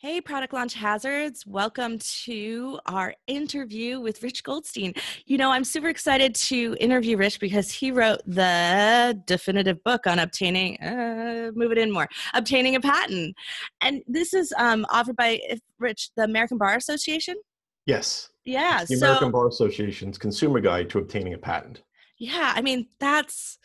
Hey, Product Launch Hazards. Welcome to our interview with Rich Goldstein. You know, I'm super excited to interview Rich because he wrote the definitive book on obtaining, obtaining a patent. And this is offered by, Rich, the American Bar Association? Yes. Yeah. The American Bar Association's Consumer Guide to Obtaining a Patent. Yeah, I mean, that's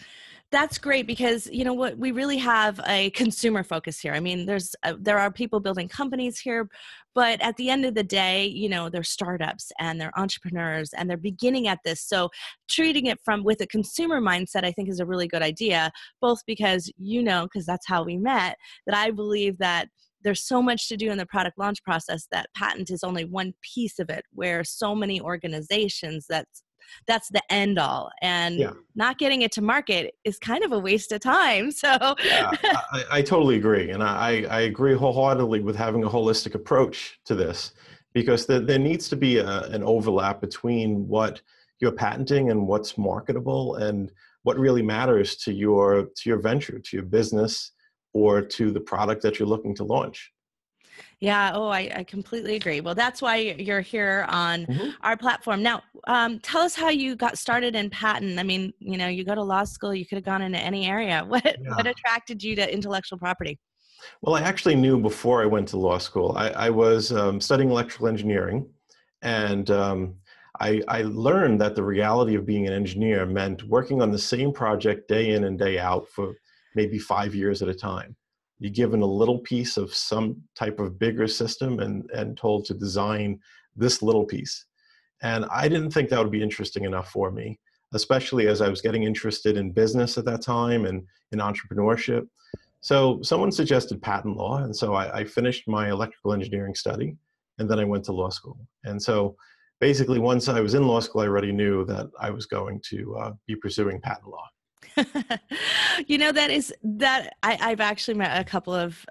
great because, you know, what we really have a consumer focus here. I mean, there are people building companies here, but at the end of the day, you know, they're startups and they're entrepreneurs and they're beginning at this. So treating it with a consumer mindset, I think, is a really good idea, both because, you know, because that's how we met, that I believe that there's so much to do in the product launch process that patent is only one piece of it, where so many organizations that's the end all, and not getting it to market is kind of a waste of time. So yeah, I totally agree. And I agree wholeheartedly with having a holistic approach to this, because there needs to be an overlap between what you're patenting and what's marketable and what really matters to your venture, to your business, or to the product that you're looking to launch. Yeah. Oh, I completely agree. Well, that's why you're here on our platform. Now, tell us how you got started in patent. I mean, you know, you go to law school, you could have gone into any area. What attracted you to intellectual property? Well, I actually knew before I went to law school. I was studying electrical engineering, and I learned that the reality of being an engineer meant working on the same project day in and day out for maybe 5 years at a time. You're given a little piece of some type of bigger system and told to design this little piece. And I didn't think that would be interesting enough for me, especially as I was getting interested in business at that time and in entrepreneurship. So someone suggested patent law. And so I finished my electrical engineering study, and then I went to law school. And so basically once I was in law school, I already knew that I was going to be pursuing patent law. You know, I've actually met a couple of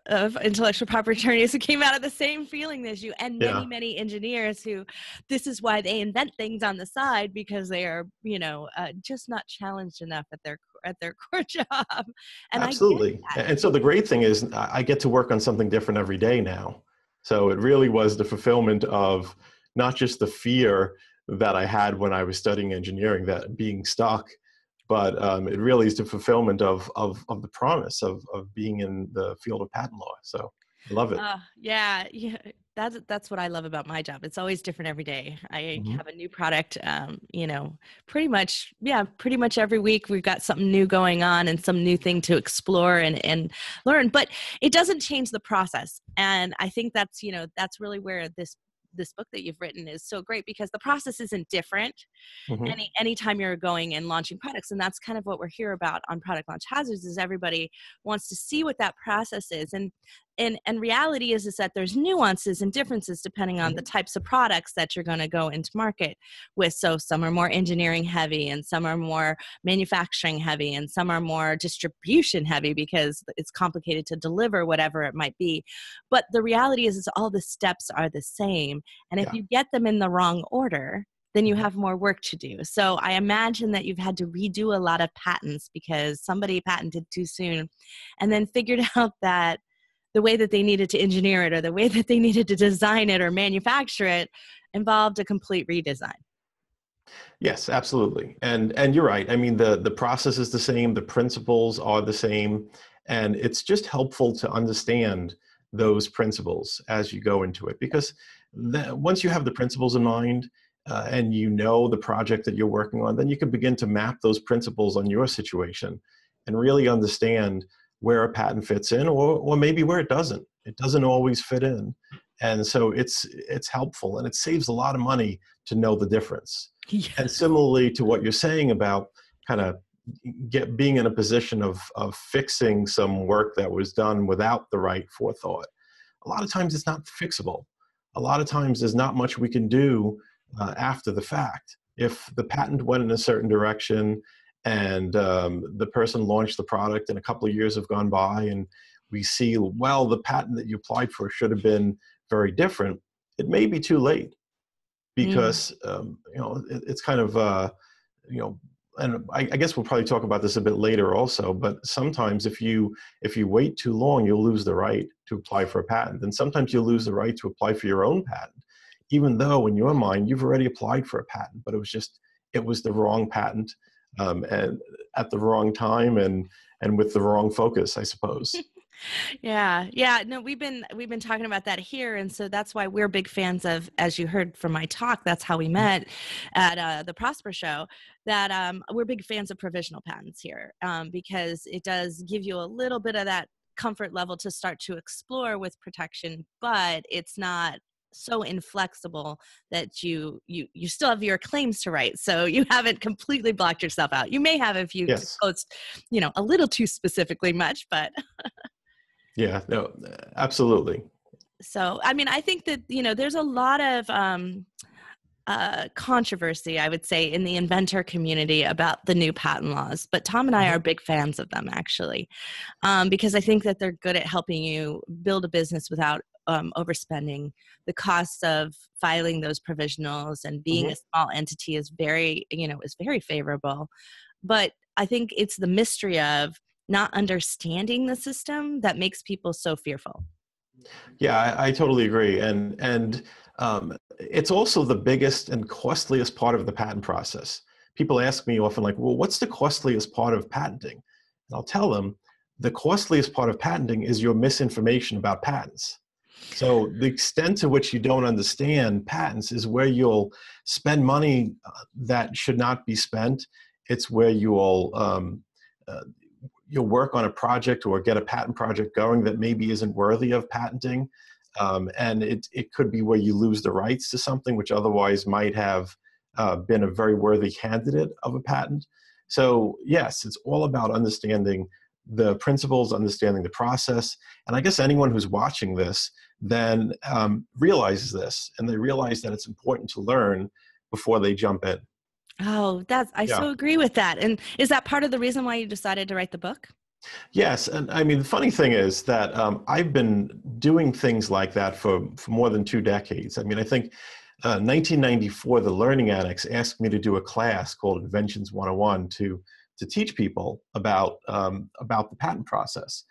intellectual property attorneys who came out of the same feeling as you, and many engineers who, this is why they invent things on the side, because they are, you know, just not challenged enough at their core job. And absolutely. And so the great thing is I get to work on something different every day now. So it really was the fulfillment of not just the fear that I had when I was studying engineering, that being stuck, but it really is the fulfillment of the promise of being in the field of patent law. So I love it. Yeah, that's what I love about my job. It's always different every day. I have a new product, you know, pretty much every week we've got something new going on and some new thing to explore and learn, but it doesn't change the process. And I think that's, you know, that's really where this book that you've written is so great, because the process isn't different anytime you're going and launching products. And that's kind of what we're here about on Product Launch Hazards, is everybody wants to see what that process is. And reality is that there's nuances and differences depending on the types of products that you're going to go into market with. So some are more engineering heavy, and some are more manufacturing heavy, and some are more distribution heavy, because it's complicated to deliver whatever it might be. But the reality is all the steps are the same. And if you get them in the wrong order, then you have more work to do. So I imagine that you've had to redo a lot of patents because somebody patented too soon and then figured out that the way that they needed to engineer it, or the way that they needed to design it or manufacture it, involved a complete redesign. Yes, absolutely. And you're right. I mean, the process is the same, the principles are the same, and it's just helpful to understand those principles as you go into it, because once you have the principles in mind and you know the project that you're working on, then you can begin to map those principles on your situation and really understand where a patent fits in, or maybe where it doesn't. It doesn't always fit in. And so it's helpful, and it saves a lot of money to know the difference. Yes. And similarly to what you're saying about kind of being in a position of fixing some work that was done without the right forethought. A lot of times it's not fixable. A lot of times there's not much we can do after the fact. If the patent went in a certain direction, and the person launched the product and a couple of years have gone by and we see, well, the patent that you applied for should have been very different, it may be too late, because, you know, it's kind of, you know, and I guess we'll probably talk about this a bit later also, but sometimes if you wait too long, you'll lose the right to apply for a patent. And sometimes you'll lose the right to apply for your own patent, even though in your mind, you've already applied for a patent, but it was the wrong patent and at the wrong time and with the wrong focus, I suppose. Yeah. No, we've been talking about that here. And so that's why we're big fans of, as you heard from my talk, that's how we met at the Prosper Show, that we're big fans of provisional patents here because it does give you a little bit of that comfort level to start to explore with protection, but it's not so inflexible that you still have your claims to write. So you haven't completely blocked yourself out. You may have if you post, a little too specifically much, but... Yeah, no, absolutely. So, I mean, I think that, there's a lot of controversy, I would say, in the inventor community about the new patent laws. But Tom and I are big fans of them, actually, because I think that they're good at helping you build a business without overspending. The cost of filing those provisionals and being a small entity is very favorable. But I think it's the mystery of not understanding the system that makes people so fearful. Yeah, I totally agree. And it's also the biggest and costliest part of the patent process. People ask me often like, well, what's the costliest part of patenting? And I'll tell them the costliest part of patenting is your misinformation about patents. So the extent to which you don't understand patents is where you'll spend money that should not be spent. It's where you'll work on a project or get a patent project going that maybe isn't worthy of patenting. And it could be where you lose the rights to something which otherwise might have been a very worthy candidate of a patent. So yes, it's all about understanding the principles, understanding the process. And I guess anyone who's watching this then realizes this, and they realize that it's important to learn before they jump in. Oh, I so agree with that. And is that part of the reason why you decided to write the book? Yes. And I mean, the funny thing is that I've been doing things like that for more than 2 decades. I mean, I think 1994, the Learning Annex asked me to do a class called Inventions 101 to teach people about the patent process.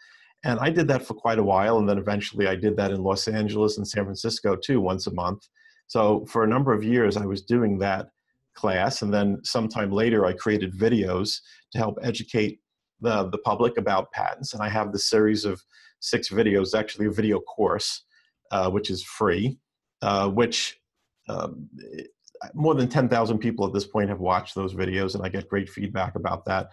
And I did that for quite a while. And then eventually I did that in Los Angeles and San Francisco too, once a month. So for a number of years, I was doing that class. And then sometime later, I created videos to help educate the public about patents. And I have the series of 6 videos, actually a video course, which is free, which more than 10,000 people at this point have watched those videos. And I get great feedback about that.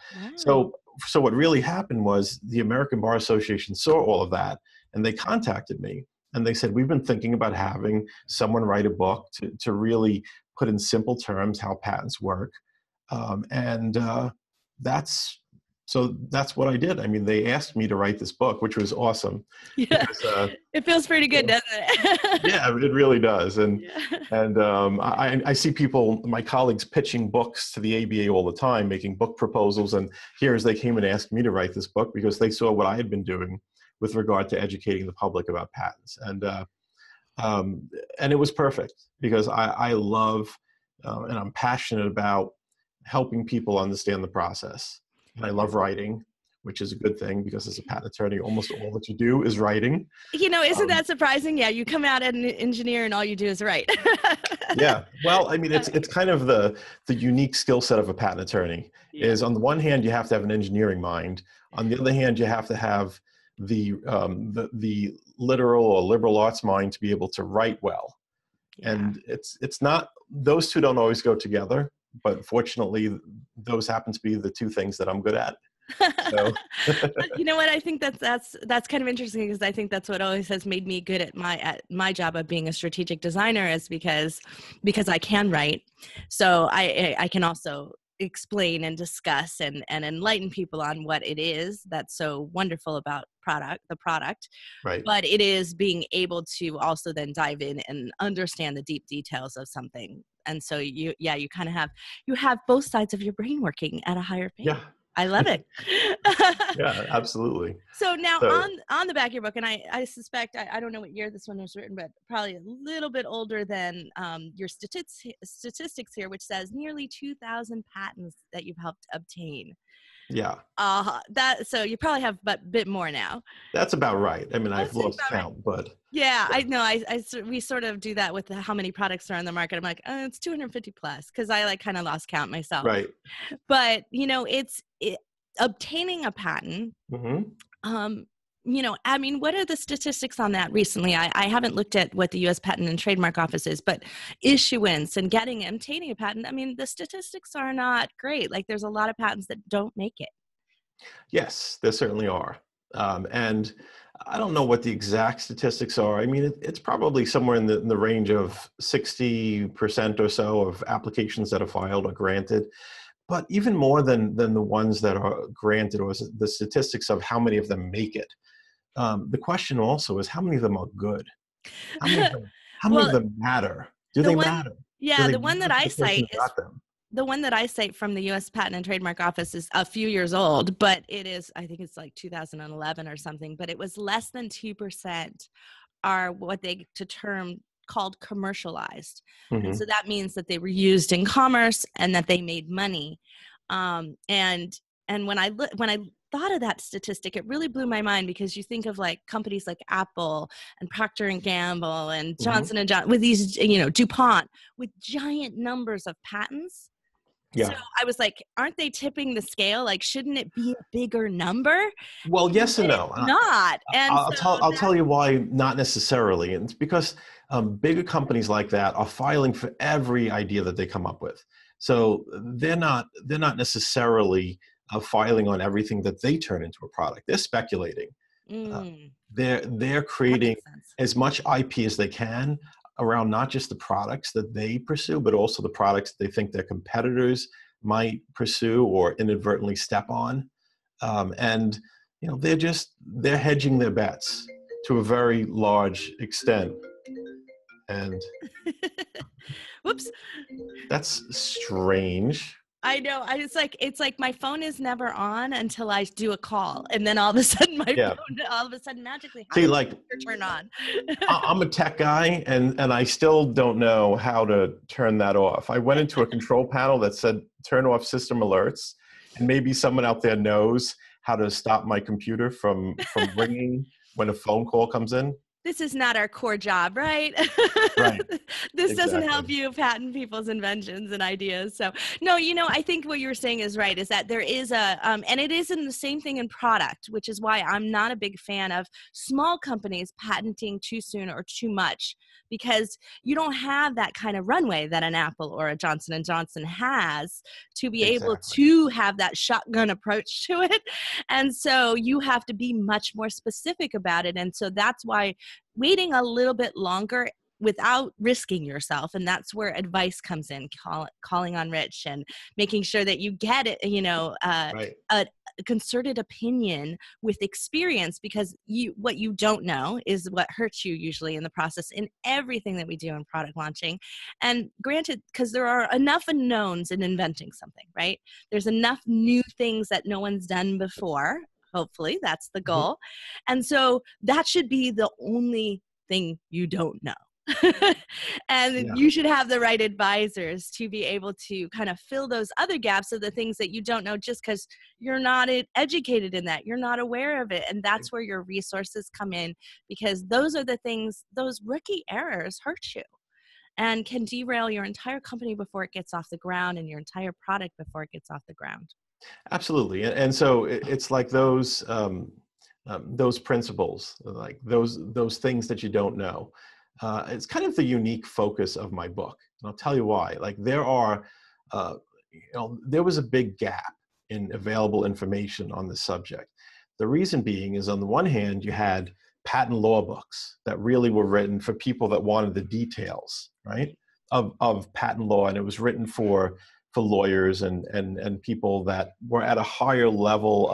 Wow. So what really happened was the American Bar Association saw all of that and they contacted me. And they said, we've been thinking about having someone write a book to really put in simple terms how patents work. That's what I did. I mean, they asked me to write this book, which was awesome. Yeah, because, it feels pretty good, doesn't it? Yeah, it really does. And I see people, my colleagues, pitching books to the ABA all the time, making book proposals. And here's they came and asked me to write this book because they saw what I had been doing with regard to educating the public about patents. And it was perfect because I love and I'm passionate about helping people understand the process. And I love writing, which is a good thing because as a patent attorney, almost all that you do is writing. Isn't that surprising? Yeah, you come out as an engineer and all you do is write. Yeah, well, I mean, it's kind of the unique skill set of a patent attorney is on the one hand, you have to have an engineering mind. On the other hand, you have to have the literal or liberal arts mind to be able to write well. Yeah. And it's not, those two don't always go together, but fortunately those happen to be the two things that I'm good at. So. You know what? I think that's kind of interesting because I think that's what always has made me good at my job of being a strategic designer is because I can write. So I can also explain and discuss and enlighten people on what it is that's so wonderful about the product, right? But it is being able to also then dive in and understand the deep details of something. And so you kind of have both sides of your brain working at a higher pace. Yeah, I love it. Yeah, absolutely. So now on the back of your book, and I suspect, I don't know what year this one was written, but probably a little bit older than your statistics here, which says nearly 2,000 patents that you've helped obtain. Yeah. So you probably have a bit more now. That's about right. I mean, I've lost count, but. Yeah, I know. We sort of do that with how many products are on the market. I'm like, oh, it's 250 plus, because I like kind of lost count myself. Right. But, you know, obtaining a patent, you know, I mean, what are the statistics on that recently? I haven't looked at what the U.S. Patent and Trademark Office is, but issuance and obtaining a patent, I mean, the statistics are not great. Like, there's a lot of patents that don't make it. Yes, there certainly are. And I don't know what the exact statistics are. I mean, it's probably somewhere in the range of 60% or so of applications that are filed are granted. But even more than the ones that are granted was the statistics of how many of them make it. The question also is, how many of them are good? How many of them, how many of them matter? Do they matter? Yeah, the one that I cite is the one that I cite from the U.S. Patent and Trademark Office is a few years old, but it is, I think it's like 2011 or something, but it was less than 2% are what they term called commercialized. So that means that they were used in commerce and that they made money. And when I thought of that statistic, it really blew my mind, because you think of like companies like Apple and Procter & Gamble and Johnson & Johnson with these, you know, DuPont with giant numbers of patents. Yeah. So I was like, aren't they tipping the scale? Like, shouldn't it be a bigger number? Well, yes and no. Not. And I'll tell you why not necessarily. And it's because bigger companies like that are filing for every idea that they come up with. So they're not necessarily filing on everything that they turn into a product. They're speculating. They're creating as much IP as they can around not just the products that they pursue, but also the products that they think their competitors might pursue or inadvertently step on. And you know, they're hedging their bets to a very large extent. And whoops, that's strange. I know. It's like my phone is never on until I do a call, and then all of a sudden my phone magically turn on. I'm a tech guy, and I still don't know how to turn that off. I went into a control panel that said turn off system alerts, and maybe someone out there knows how to stop my computer from ringing when a phone call comes in. This is not our core job, right? Right. This doesn't help you patent people's inventions and ideas. So no, you know, I think what you were saying is right, is that there is and it is in the same thing in product, which is why I'm not a big fan of small companies patenting too soon or too much, because you don't have that kind of runway that an Apple or a Johnson & Johnson has to be able to have that shotgun approach to it. And so you have to be much more specific about it. And so that's why waiting a little bit longer without risking yourself. And that's where advice comes in, calling on Rich and making sure that you get it, you know, a concerted opinion with experience, because what you don't know is what hurts you usually in the process in everything that we do in product launching. And granted, because there are enough unknowns in inventing something, right? There's enough new things that no one's done before. Hopefully, that's the goal. And so that should be the only thing you don't know. You should have the right advisors to be able to kind of fill those other gaps of the things that you don't know, just because you're not educated in that. You're not aware of it. And that's where your resources come in, because those are the things, those rookie errors hurt you and can derail your entire company before it gets off the ground and your entire product before it gets off the ground. Absolutely. And so it's like those principles, like those things that you don't know. It's kind of the unique focus of my book. And I'll tell you why. Like there was a big gap in available information on the subject. The reason being is, on the one hand, you had patent law books that really were written for people that wanted the details, right, of patent law. And it was written for lawyers and people that were at a higher level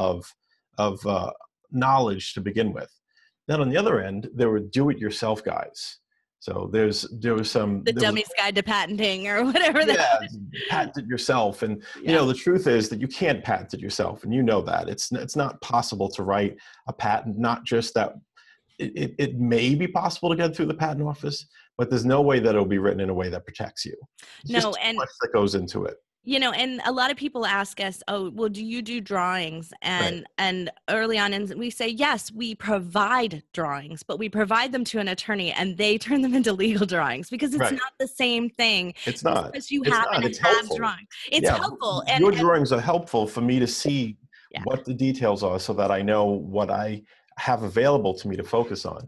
of knowledge to begin with. Then on the other end, there were do-it-yourself guys. So there was some... The Dummy's Guide to Patenting or whatever that is. Yeah, patent it yourself. And, you know, the truth is that you can't patent it yourself. And you know that. It's not possible to write a patent, not just that... It may be possible to get through the patent office, but there's no way that it'll be written in a way that protects you. There's too much that goes into it. You know, and a lot of people ask us, oh, well, do you do drawings? And and early on, and we say, yes, we provide drawings, but we provide them to an attorney and they turn them into legal drawings because it's not the same thing. It's not. Because you happen to have drawings. It's helpful. Your drawings are helpful for me to see what the details are so that I know what I have available to me to focus on.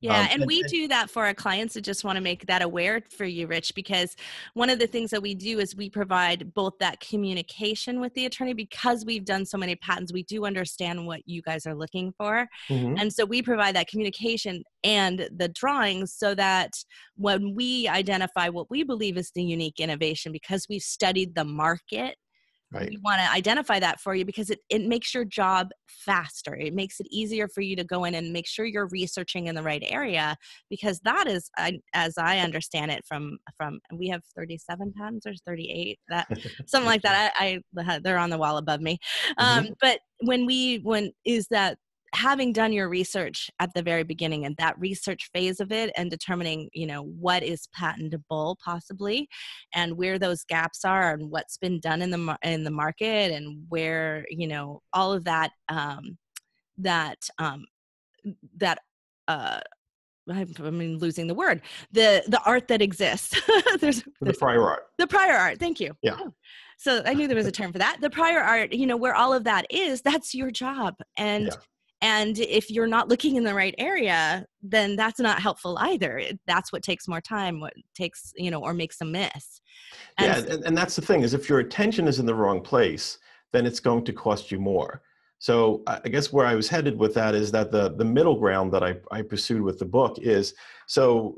Yeah. And we do that for our clients. I just want to make that aware for you, Rich, because one of the things that we do is we provide both that communication with the attorney, because we've done so many patents, we do understand what you guys are looking for. And so we provide that communication and the drawings so that when we identify what we believe is the unique innovation, because we've studied the market, we want to identify that for you because it makes your job faster. It makes it easier for you to go in and make sure you're researching in the right area, because that is, as I understand it, from we have 37 patents or 38, that something like that. They're on the wall above me. But when having done your research at the very beginning and that research phase of it and determining, you know, what is patentable possibly and where those gaps are and what's been done in the market and where, you know, all of that, losing the word, the art that exists. there's the prior art. The prior art. Thank you. Yeah. Oh. So I knew there was a term for that. The prior art, you know, where all of that is, that's your job. And if you're not looking in the right area, then that's not helpful either. That's what takes more time, what takes, you know, or makes a miss. And that's the thing, is if your attention is in the wrong place, then it's going to cost you more. So I guess where I was headed with that is that the middle ground that I pursued with the book is, so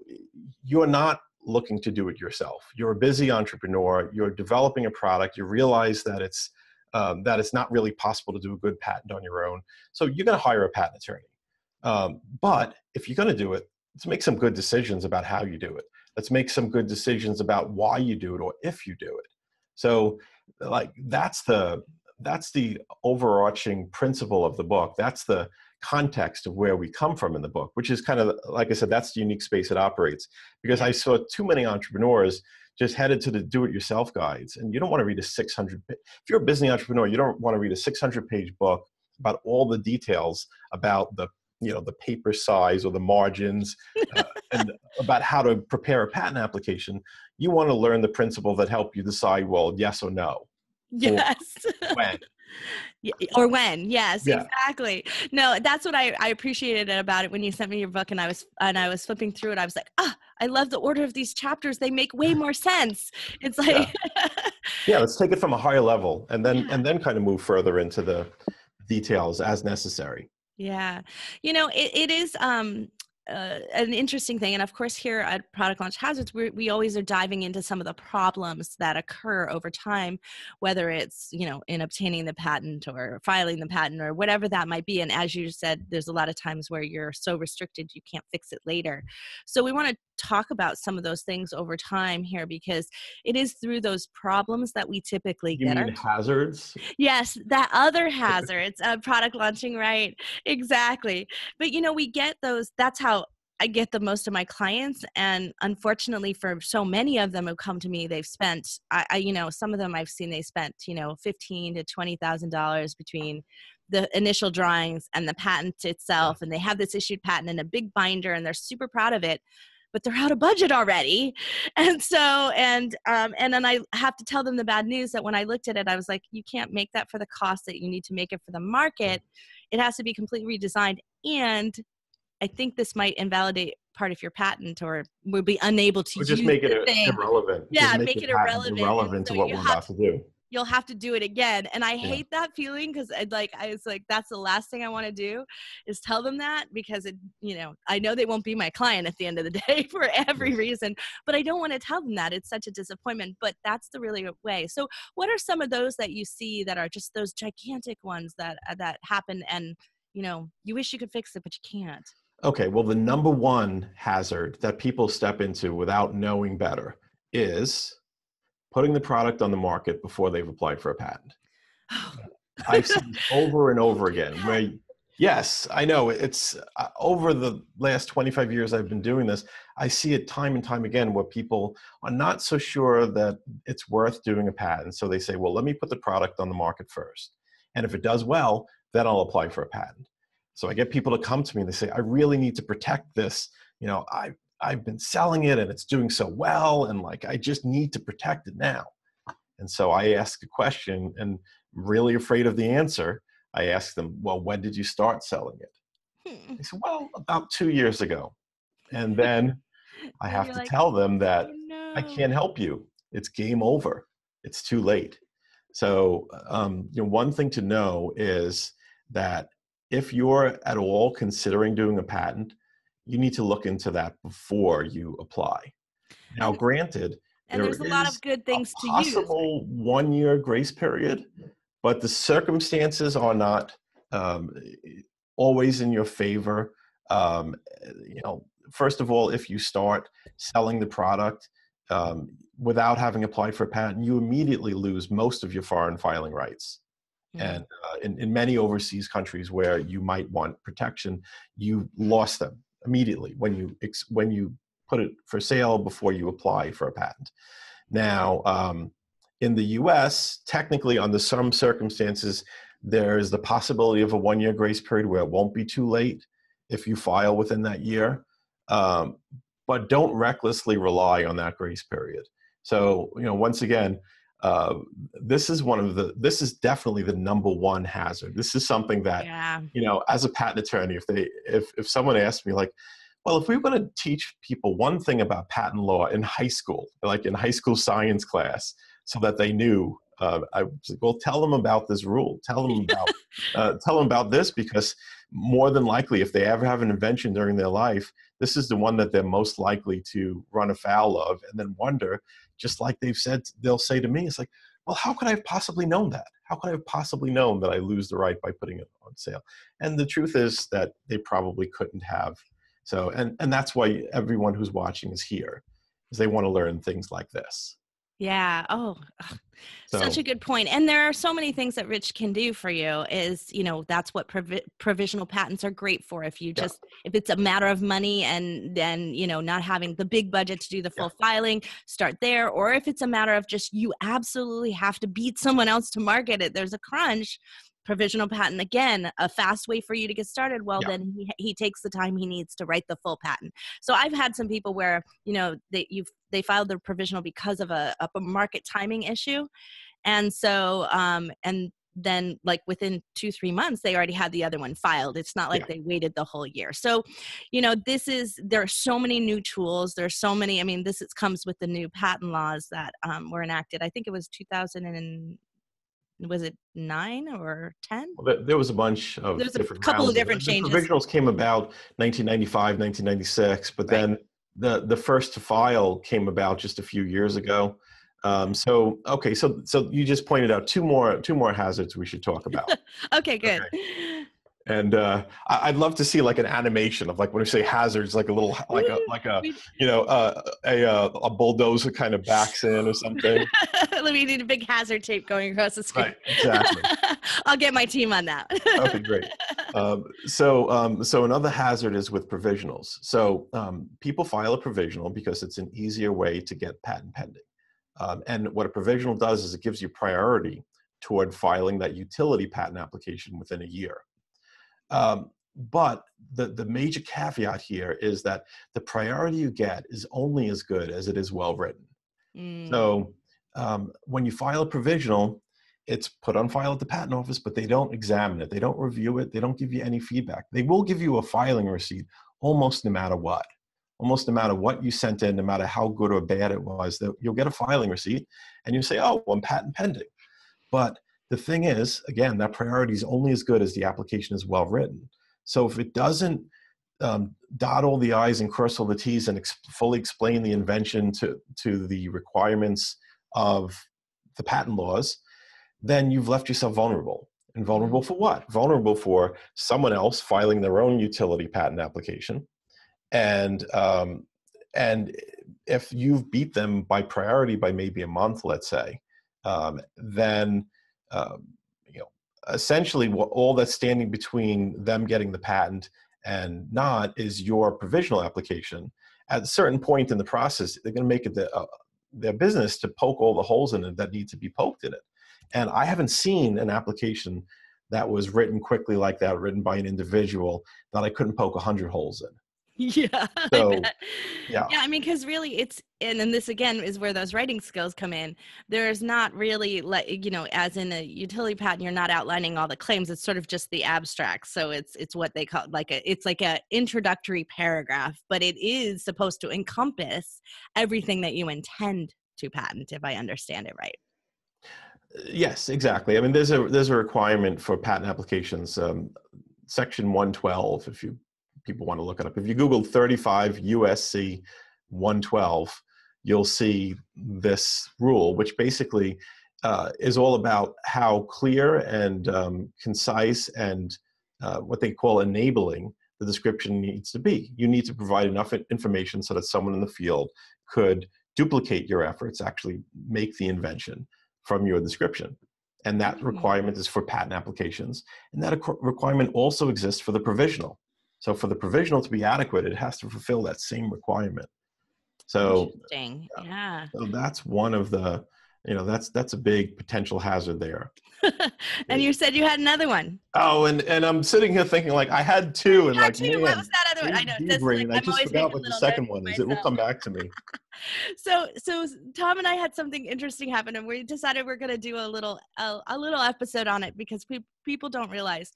you're not looking to do it yourself. You're a busy entrepreneur. You're developing a product. You realize that it's not really possible to do a good patent on your own. So you're going to hire a patent attorney. But if you're going to do it, let's make some good decisions about how you do it. Let's make some good decisions about why you do it or if you do it. So like that's the overarching principle of the book. That's the context of where we come from in the book, which is kind of, like I said, that's the unique space it operates. Because I saw too many entrepreneurs just headed to the do-it-yourself guides. And you don't want to read a 600, if you're a business entrepreneur, you don't want to read a 600-page book about all the details about the, you know, the paper size or the margins and about how to prepare a patent application. You want to learn the principle that help you decide, well, yes or no. Yes. Or when. Yes, yeah. Exactly. No, that's what I appreciated about it when you sent me your book, and I was flipping through it. I was like, I love the order of these chapters. They make way more sense. It's like, yeah, let's take it from a higher level and then kind of move further into the details as necessary. Yeah, you know, it is. An interesting thing. And of course, here at Product Launch Hazards, we always are diving into some of the problems that occur over time, whether it's, you know, in obtaining the patent or filing the patent or whatever that might be. And as you said, there's a lot of times where you're so restricted, you can't fix it later. So we want to talk about some of those things over time here, because it is through those problems that we typically get. You mean hazards? Yes, that other hazards of product launching, right? Exactly. But you know, we get those. That's how I get the most of my clients, and unfortunately for so many of them who come to me, they've spent, you know, some of them I've seen they spent, you know, $15,000 to $20,000 between the initial drawings and the patent itself, and they have this issued patent in a big binder, and they're super proud of it. But they're out of budget already. And so, and then I have to tell them the bad news that when I looked at it, I was like, you can't make that for the cost that you need to make it for the market. It has to be completely redesigned. And I think this might invalidate part of your patent, or we'll be unable to just use make it irrelevant. Yeah, make it irrelevant to what we're about to do. You'll have to do it again. And I hate that feeling, because I was like, that's the last thing I want to do is tell them that, because it, you know, I know they won't be my client at the end of the day for every reason, but I don't want to tell them that. It's such a disappointment, but that's the really way. So what are some of those that you see that are just those gigantic ones that happen, and, you know, you wish you could fix it, but you can't? Okay, well, the number one hazard that people step into without knowing better is putting the product on the market before they've applied for a patent. Oh. I've seen over and over again where, yes, I know it's over the last 25 years I've been doing this, I see it time and time again where people are not so sure that it's worth doing a patent. So they say, well, let me put the product on the market first. And if it does well, then I'll apply for a patent. So I get people to come to me and they say, I really need to protect this. You know, I've been selling it and it's doing so well. And like, I just need to protect it now. And so I ask a question and I'm really afraid of the answer. I ask them, well, when did you start selling it? They say, well, about 2 years ago. And then I have to tell them that I can't help you. It's game over. It's too late. So you know, one thing to know is that if you're at all considering doing a patent, you need to look into that before you apply. Now, granted, and there's a lot of good things to use. Possible one-year grace period, but the circumstances are not always in your favor. You know, first of all, if you start selling the product without having applied for a patent, you immediately lose most of your foreign filing rights. Mm-hmm. And in many overseas countries where you might want protection, you lost them immediately when you put it for sale before you apply for a patent. Now, in the US, technically under some circumstances, there is the possibility of a one-year grace period where it won't be too late if you file within that year, but don't recklessly rely on that grace period. So, you know, once again, this is definitely the number one hazard. This is something that, you know, as a patent attorney, if someone asked me like, well, if we want to teach people one thing about patent law in high school, like in high school science class, so that they knew, I was like, well, tell them about this rule. Tell them about, tell them about this, because more than likely, if they ever have an invention during their life, this is the one that they're most likely to run afoul of and then wonder, just like they'll say to me, it's like, well, how could I have possibly known that? How could I have possibly known that I lose the right by putting it on sale? And the truth is that they probably couldn't have. So, and that's why everyone who's watching is here, is they want to learn things like this. Yeah. Oh, such a good point. And there are so many things that Rich can do for you is, you know, that's what provisional patents are great for. If you just, if it's a matter of money and then, you know, not having the big budget to do the full filing, start there. Or if it's a matter of just, you absolutely have to beat someone else to market it. There's a crunch. Provisional patent, again, a fast way for you to get started. Well, then he takes the time he needs to write the full patent. So I've had some people where, you know, they filed their provisional because of a market timing issue. And so, and then like within 2-3 months, they already had the other one filed. It's not like they waited the whole year. So, you know, there are so many new tools. There's so many, I mean, this comes with the new patent laws that were enacted. I think it was 2009 or 10? Well, there was a bunch of different changes. The originals came about 1995, 1996, but then the first to file came about just a few years ago. So you just pointed out two more hazards we should talk about. Okay, good. Okay. And I'd love to see like an animation of like when we say hazards, like a little, a bulldozer kind of backs in or something. We need a big hazard tape going across the screen. Right, exactly. I'll get my team on that. Okay, great. So another hazard is with provisionals. So people file a provisional because it's an easier way to get patent pending. And what a provisional does is it gives you priority toward filing that utility patent application within a year. But the major caveat here is that the priority you get is only as good as it is well written. Mm. So when you file a provisional, it's put on file at the patent office, but they don't examine it. They don't review it. They don't give you any feedback. They will give you a filing receipt almost no matter what. Almost no matter what you sent in, no matter how good or bad it was, you'll get a filing receipt and you say, oh, well, I'm patent pending. But the thing is, again, that priority is only as good as the application is well written. So if it doesn't dot all the I's and cross all the T's and fully explain the invention to the requirements of the patent laws, then you've left yourself vulnerable. And vulnerable for what? Vulnerable for someone else filing their own utility patent application. And if you've beat them by priority by maybe a month, let's say, then you know, essentially what, all that's standing between them getting the patent and not is your provisional application. At a certain point in the process, they're going to make it their business to poke all the holes in it that need to be poked in it. And I haven't seen an application that was written quickly like that, written by an individual, that I couldn't poke 100 holes in. Yeah. So, yeah, I mean, because really it's, and then this again is where those writing skills come in. There's not really, like, you know, as in a utility patent, you're not outlining all the claims. It's sort of just the abstract. So it's what they call like a, it's like a introductory paragraph, but it is supposed to encompass everything that you intend to patent, if I understand it right. Yes, exactly. I mean, there's a requirement for patent applications, section 112, if you people want to look it up. If you Google 35 USC 112, you'll see this rule, which basically is all about how clear and concise and what they call enabling the description needs to be. You need to provide enough information so that someone in the field could duplicate your efforts, actually make the invention from your description. And that requirement is for patent applications. And that requirement also exists for the provisional. So for the provisional to be adequate, it has to fulfill that same requirement. So, yeah. So that's one of the, you know, that's a big potential hazard there. And you said you had another one. Oh, and I'm sitting here thinking like I had two, and like, man, what was that other one? I know. That's like, I just forgot what the second one is. It will come back to me. So Tom and I had something interesting happen, and we decided we're going to do a little episode on it because people don't realize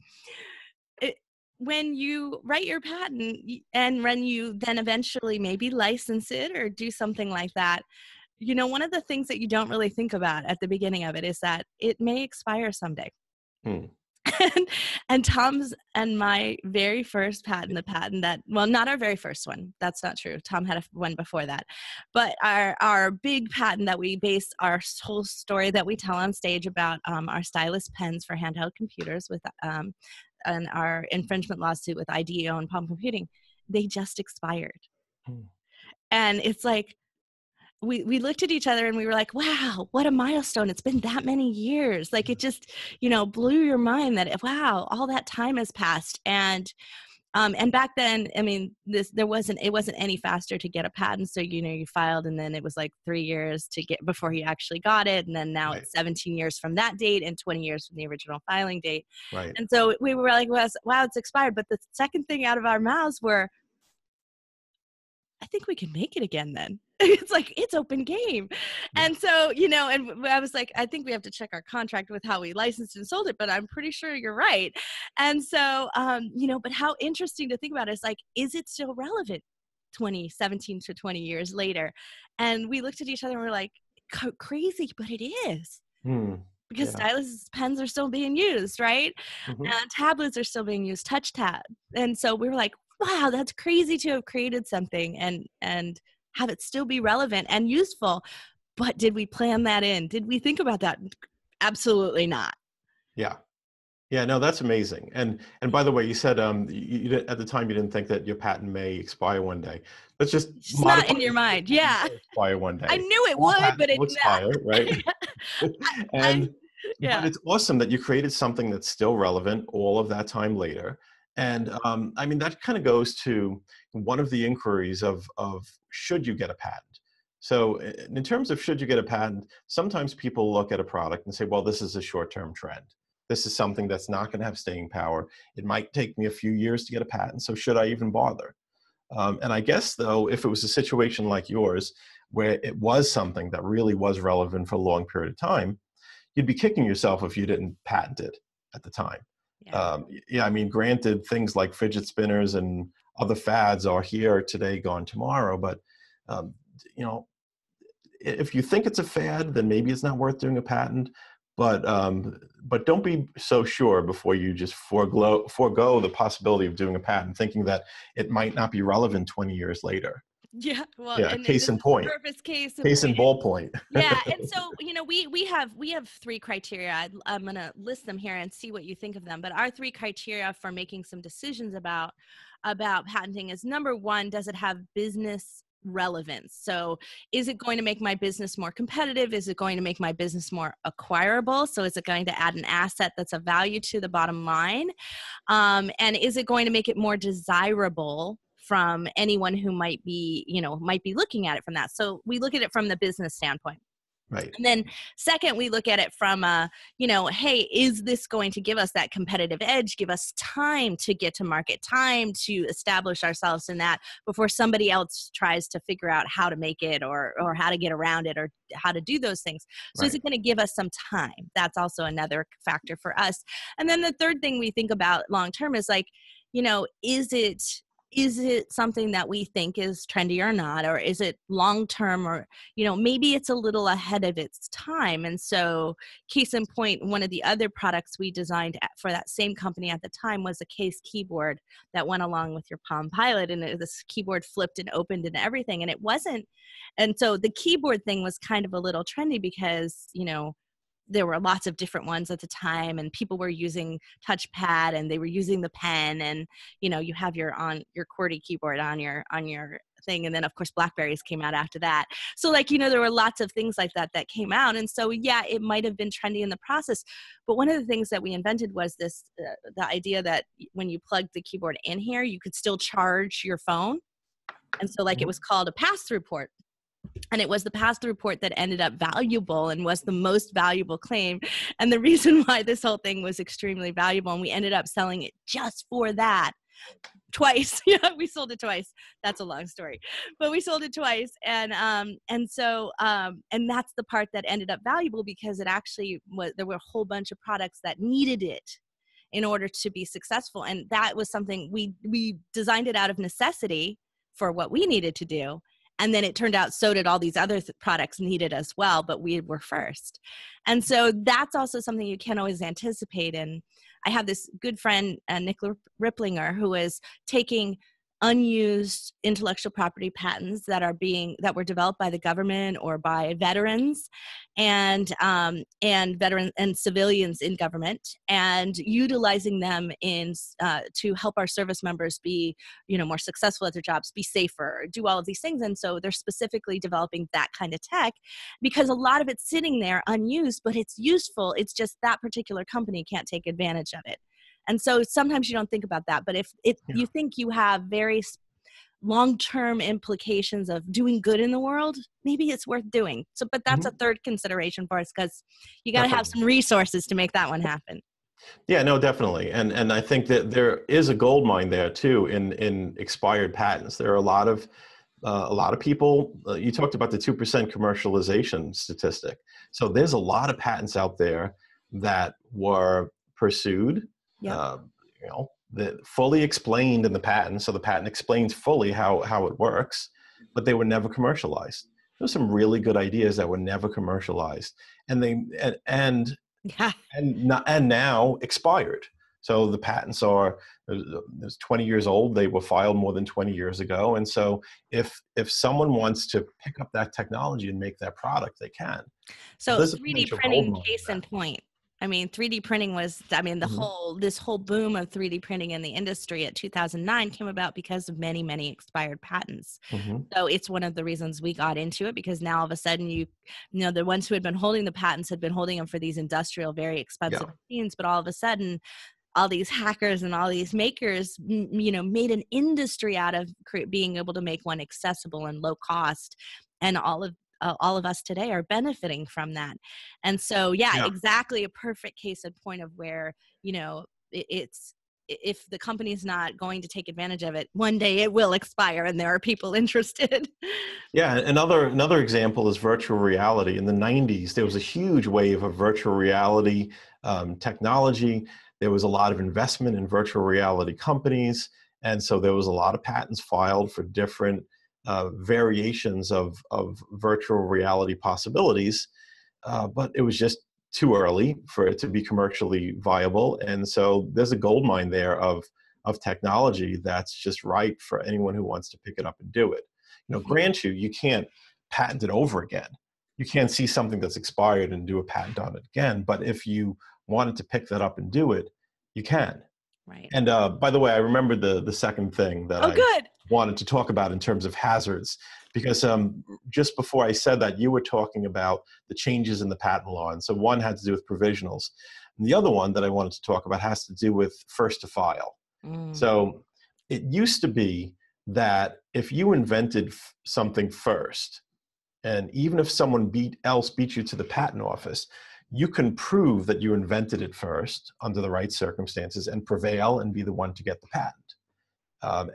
it. When you write your patent and when you then eventually maybe license it or do something like that, you know, one of the things that you don't really think about at the beginning of it is that it may expire someday. And Tom's and my very first patent, the patent that, well, not our very first one. That's not true. Tom had one before that. But our big patent that we base our whole story that we tell on stage about our stylus pens for handheld computers with and our infringement lawsuit with IDEO and Palm Computing, they just expired. And it's like, we looked at each other and we were like, wow, what a milestone. It's been that many years. Like it just, you know, blew your mind that, wow, all that time has passed. And back then, I mean, it wasn't any faster to get a patent. So, you know, you filed and then it was like 3 years to get before you actually got it. And then now it's 17 years from that date and 20 years from the original filing date. Right. And so we were like, wow, it's expired. But the second thing out of our mouths were, I think we can make it again then. It's like, it's open game. And so, you know, and I was like, I think we have to check our contract with how we licensed and sold it, but I'm pretty sure you're right. And so, you know, but how interesting to think about is like, is it still relevant 17 to 20 years later? And we looked at each other and we're like, crazy, but it is. Because stylus pens are still being used, right? And tablets are still being used, touch tab. And so we were like, wow, that's crazy to have created something and have it still be relevant and useful. But did we plan that in? Did we think about that? Absolutely not. Yeah. Yeah, no, that's amazing. And by the way, you said you at the time you didn't think that your patent may expire one day. That's just it's not in your mind. Yeah. Expire one day. I knew it would, but it didn't expire, right? But it's awesome that you created something that's still relevant all of that time later. And I mean, that kind of goes to one of the inquiries of should you get a patent? So in terms of should you get a patent, sometimes people look at a product and say, well, this is a short-term trend. This is something that's not going to have staying power. It might take me a few years to get a patent, so should I even bother? And I guess, though, if it was a situation like yours, where it was something that really was relevant for a long period of time, you'd be kicking yourself if you didn't patent it at the time. Yeah. I mean, granted, things like fidget spinners and other fads are here today, gone tomorrow. But, you know, if you think it's a fad, then maybe it's not worth doing a patent. But don't be so sure before you just forego the possibility of doing a patent, thinking that it might not be relevant 20 years later. Yeah, well, yeah, and case in point. Case in point. Yeah, and so, you know, we have three criteria. I'm going to list them here and see what you think of them. But our three criteria for making some decisions about patenting is, number one, does it have business relevance? So is it going to make my business more competitive? Is it going to make my business more acquirable? So is it going to add an asset that's of value to the bottom line? And is it going to make it more desirable from anyone who might be, you know, might be looking at it from that? So we look at it from the business standpoint. Right. And then second, we look at it from a, you know, hey, is this going to give us that competitive edge, give us time to get to market, time to establish ourselves in that before somebody else tries to figure out how to make it or how to get around it or how to do those things. So Right. Is it going to give us some time? That's also another factor for us. And then the third thing we think about long term is like, you know, is it something that we think is trendy or not, or is it long-term, or, you know, maybe it's a little ahead of its time. And so case in point, one of the other products we designed for that same company at the time was a case keyboard that went along with your Palm Pilot, and this keyboard flipped and opened and everything. And it wasn't. And so the keyboard thing was kind of a little trendy because, you know, there were lots of different ones at the time, and people were using touchpad and they were using the pen, and, you know, you have your QWERTY keyboard on your thing. And then of course BlackBerries came out after that. So, like, you know, there were lots of things like that came out. And so, yeah, it might've been trendy in the process, but one of the things that we invented was this, the idea that when you plugged the keyboard in here, you could still charge your phone. And so, like, it was called a pass-through port. And it was the pass-through port that ended up valuable and was the most valuable claim. And the reason why this whole thing was extremely valuable, and we ended up selling it just for that twice. Yeah, we sold it twice. That's a long story, but we sold it twice. And that's the part that ended up valuable, because it actually was, there were a whole bunch of products that needed it in order to be successful. And that was something we designed it out of necessity for what we needed to do. And then it turned out so did all these other products needed as well, but we were first. And so that's also something you can't always anticipate. And I have this good friend, Nicola Ripplinger, who is taking unused intellectual property patents that were developed by the government or by veterans and civilians in government, and utilizing them to help our service members be, you know, more successful at their jobs, be safer, do all of these things. And so they're specifically developing that kind of tech because a lot of it's sitting there unused, but it's useful. It's just that particular company can't take advantage of it. And so sometimes you don't think about that, but if you think you have very long-term implications of doing good in the world, maybe it's worth doing. So, but that's a third consideration for us, because you got to have some resources to make that one happen. Yeah, no, definitely. And I think that there is a gold mine there too in expired patents. There are a lot of people, you talked about the 2% commercialization statistic. So there's a lot of patents out there that were pursued. Yeah. You know, that fully explained in the patent. So the patent explains fully how it works, but they were never commercialized. There's some really good ideas that were never commercialized, and and now expired. So the patents are 20 years old. They were filed more than 20 years ago. And so if someone wants to pick up that technology and make that product, they can. So 3D printing, case in point. I mean, 3D printing was, I mean, this whole boom of 3D printing in the industry at 2009 came about because of many, many expired patents. Mm-hmm. So it's one of the reasons we got into it, because now all of a sudden, you know, the ones who had been holding the patents had been holding them for these industrial, very expensive machines, but all of a sudden, all these hackers and all these makers, you know, made an industry out of being able to make one accessible and low cost, and all of us today are benefiting from that. And so, exactly a perfect case in point of where, you know, if the company's not going to take advantage of it, one day it will expire and there are people interested. Yeah. Another example is virtual reality. In the 90s, there was a huge wave of virtual reality technology. There was a lot of investment in virtual reality companies. And so there was a lot of patents filed for different variations of virtual reality possibilities, but it was just too early for it to be commercially viable. And so there's a gold mine there of technology that's just ripe for anyone who wants to pick it up and do it. grant you, you can't patent it over again. You can't see something that's expired and do a patent on it again. But if you wanted to pick that up and do it, you can. Right. And by the way, I remembered the second thing that I wanted to talk about in terms of hazards, because just before I said that, you were talking about the changes in the patent law. And so one had to do with provisionals. And the other one that I wanted to talk about has to do with first to file. Mm. So it used to be that if you invented something first, and even if someone else beat you to the patent office, you can prove that you invented it first under the right circumstances and prevail and be the one to get the patent.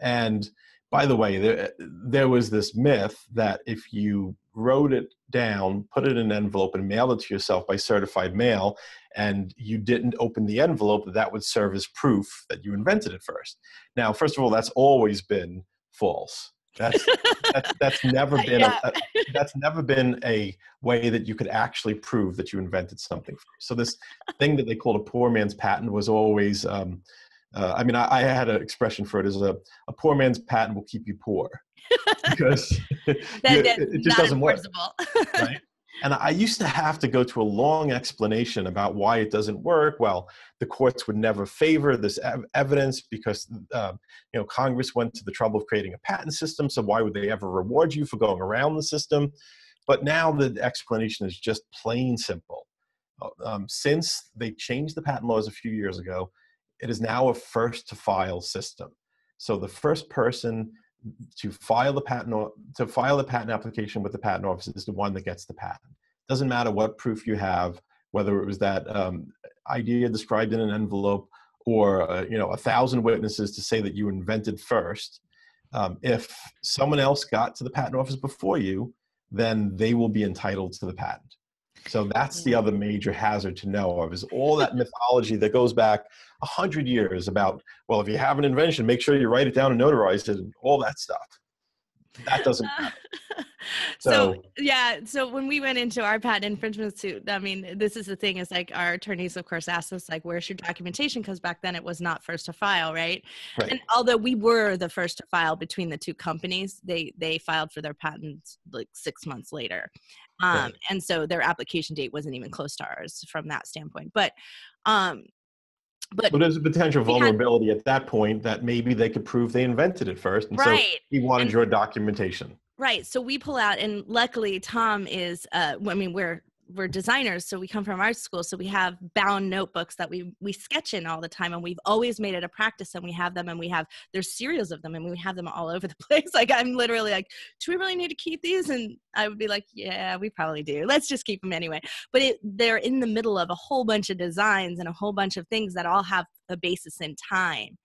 And by the way, there was this myth that if you wrote it down, put it in an envelope and mailed it to yourself by certified mail, and you didn't open the envelope, that would serve as proof that you invented it first. Now, first of all, that's always been false. That's never been a way that you could actually prove that you invented something. So this thing that they called a poor man's patent was always, I mean, I had an expression for it as a poor man's patent will keep you poor, because it just doesn't work. Right? And I used to have to go to a long explanation about why it doesn't work. Well, the courts would never favor this evidence because Congress went to the trouble of creating a patent system, so why would they ever reward you for going around the system? But now the explanation is just plain simple. Since they changed the patent laws a few years ago, it is now a first-to-file system. So the first person to file the patent application with the patent office is the one that gets the patent. Doesn't matter what proof you have, whether it was that idea described in an envelope or 1,000 witnesses to say that you invented first. If someone else got to the patent office before you, then they will be entitled to the patent. So that's the other major hazard to know of, is all that mythology that goes back 100 years about, well, if you have an invention, make sure you write it down and notarize it and all that stuff. That doesn't matter. So when we went into our patent infringement suit, I mean, this is the thing, is like our attorneys, of course, asked us, like, where's your documentation? Because back then it was not first to file, right? And although we were the first to file between the two companies, they filed for their patents like 6 months later. And so their application date wasn't even close to ours from that standpoint. But there's a potential vulnerability at that point that maybe they could prove they invented it first. And so we wanted your documentation. Right. So we pull out, and luckily Tom is, we're designers, so we come from art school, so we have bound notebooks that we sketch in all the time, and we've always made it a practice, and we have them, and there's serials of them, and we have them all over the place. Like, I'm literally like, do we really need to keep these? And I would be like, yeah, we probably do. Let's just keep them anyway. But they're in the middle of a whole bunch of designs and a whole bunch of things that all have a basis in time,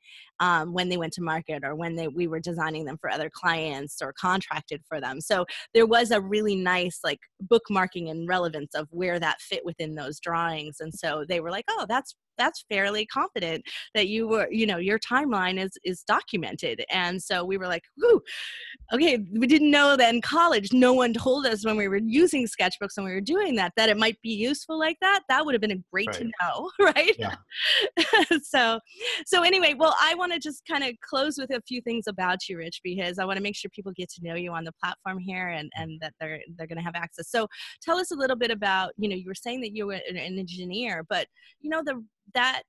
when they went to market or when we were designing them for other clients or contracted for them. So there was a really nice like bookmarking and relevance of where that fit within those drawings. And so they were like, oh, that's fairly confident that you were, your timeline is documented. And so we were like, whoo, okay, we didn't know that in college. No one told us when we were using sketchbooks and we were doing that it might be useful like that. That would have been great to know, right? Yeah. So anyway, well, I want to just kind of close with a few things about you, Rich, because I want to make sure people get to know you on the platform here and that they're going to have access. So tell us a little bit about, you were saying that you were an engineer, but that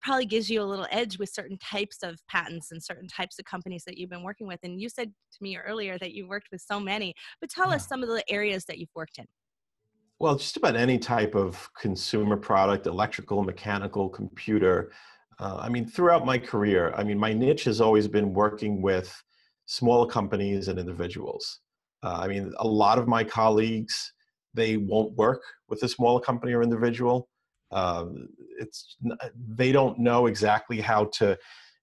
probably gives you a little edge with certain types of patents and certain types of companies that you've been working with. And you said to me earlier that you worked with so many, but tell us some of the areas that you've worked in. Well, just about any type of consumer product, electrical, mechanical, computer. Throughout my career, my niche has always been working with smaller companies and individuals. A lot of my colleagues, they won't work with a smaller company or individual. They don't know exactly how to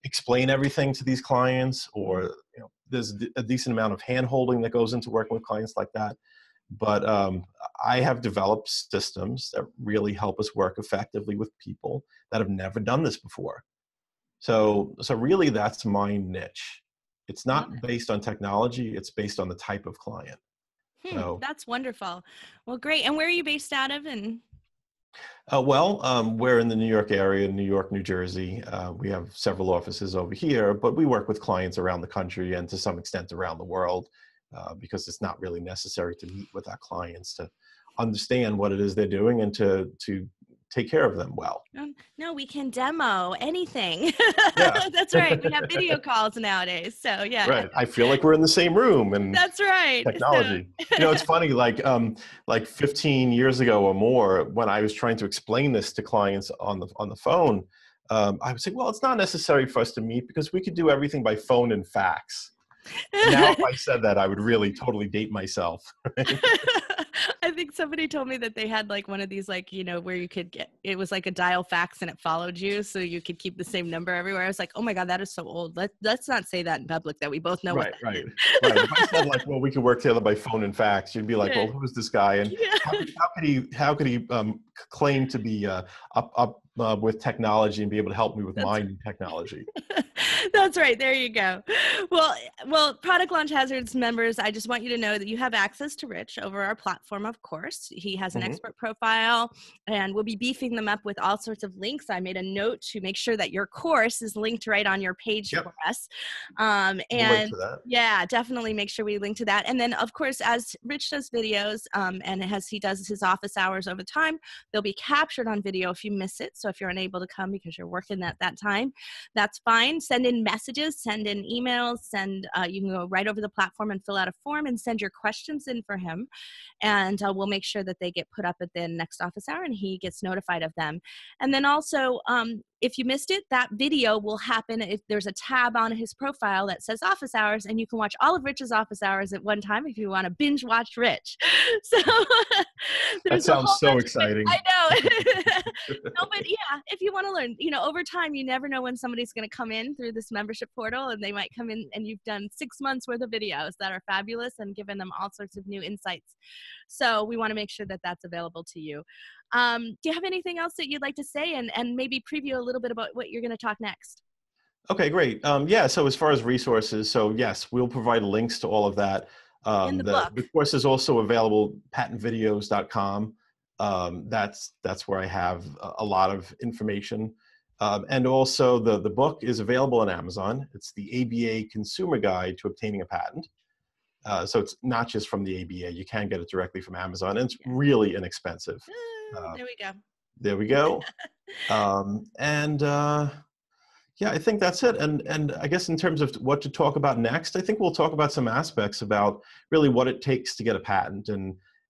explain everything to these clients, or there's a decent amount of hand-holding that goes into working with clients like that. But I have developed systems that really help us work effectively with people that have never done this before. So really that's my niche. It's not based on technology, it's based on the type of client. That's wonderful. Well, great. And where are you based out of? We're in the New York area, New York, New Jersey. We have several offices over here, but we work with clients around the country and to some extent around the world. because it's not really necessary to meet with our clients to understand what it is they're doing and to take care of them well. No, we can demo anything. Yeah. That's right. We have video calls nowadays. So yeah. Right. I feel like we're in the same room and that's right. Technology. So. You know, it's funny, like 15 years ago or more, when I was trying to explain this to clients on the phone, I would say, well, it's not necessary for us to meet because we could do everything by phone and fax. Now, if I said that, I would really totally date myself. Right? I think somebody told me that they had like one of these, like, you know, where you could get, it was like a dial fax and it followed you. So you could keep the same number everywhere. I was like, oh my God, that is so old. Let's not say that in public that we both know. Right, what that is. Right. If I said like, well, we could work together by phone and fax, you'd be like, well, who is this guy? And yeah. how could he claim to be up with technology and be able to help me with mine technology. That's right. There you go. Well, Product Launch Hazards members, I just want you to know that you have access to Rich over our platform, of course. He has an expert profile, and we'll be beefing them up with all sorts of links. I made a note to make sure that your course is linked right on your page for us. And we'll link to that. Yeah, definitely make sure we link to that. And then, of course, as Rich does videos and as he does his office hours over time, they'll be captured on video if you miss it. So if you're unable to come because you're working at that time, that's fine. Send in messages, send in emails, you can go right over the platform and fill out a form and send your questions in for him. And we'll make sure that they get put up at the next office hour and he gets notified of them. And then also, if you missed it, that video will happen if there's a tab on his profile that says office hours, and you can watch all of Rich's office hours at one time if you want to binge watch Rich. So that sounds so exciting. I know. No, but yeah, if you want to learn, you know, over time, you never know when somebody's going to come in through this membership portal, and they might come in and you've done 6 months worth of videos that are fabulous and given them all sorts of new insights. So we want to make sure that that's available to you. Do you have anything else that you'd like to say and maybe preview a little bit about what you're going to talk next? Okay, great. Yeah, so as far as resources, so yes, we'll provide links to all of that. In the book. The course is also available, patentvideos.com. That's where I have a lot of information. And also the book is available on Amazon. It's the ABA Consumer Guide to Obtaining a Patent. So it's not just from the ABA. You can get it directly from Amazon, and it's really inexpensive. There we go. There we go. Yeah, I think that's it. And I guess in terms of what to talk about next, I think we'll talk about some aspects about really what it takes to get a patent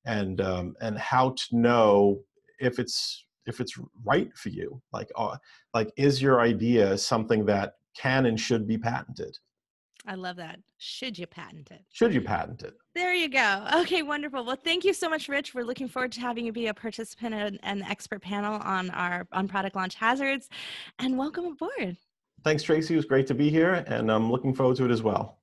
and how to know if it's right for you. Like is your idea something that can and should be patented? I love that. Should you patent it? Should you patent it? There you go. Okay, wonderful. Well, thank you so much, Rich. We're looking forward to having you be a participant and the expert panel on Product Launch Hazards. And welcome aboard. Thanks, Tracy. It was great to be here, and I'm looking forward to it as well.